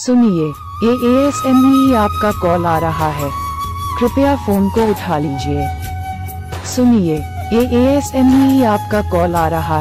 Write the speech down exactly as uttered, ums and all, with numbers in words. सुनिए, ये A S M E आपका कॉल आ रहा है, कृपया फोन को उठा लीजिए। सुनिए, ये ए एस एम ई आपका कॉल आ रहा है।